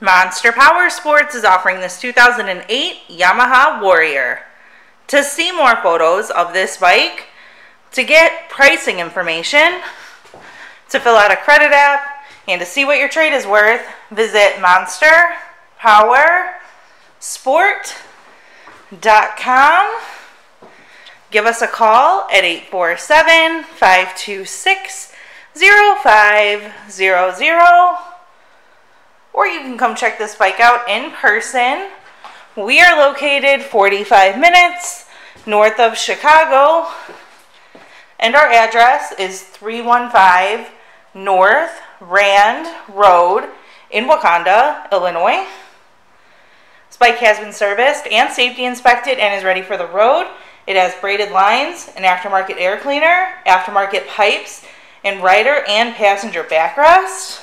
Monster Powersports is offering this 2008 Yamaha Warrior. To see more photos of this bike, to get pricing information, to fill out a credit app, and to see what your trade is worth, visit monsterpowersport.com. Give us a call at 847-526-0500. Or you can come check this bike out in person. We are located 45 minutes north of Chicago, and our address is 315 North Rand Road in Wakanda, Illinois. This bike has been serviced and safety inspected and is ready for the road. It has braided lines, an aftermarket air cleaner, aftermarket pipes, and rider and passenger backrest.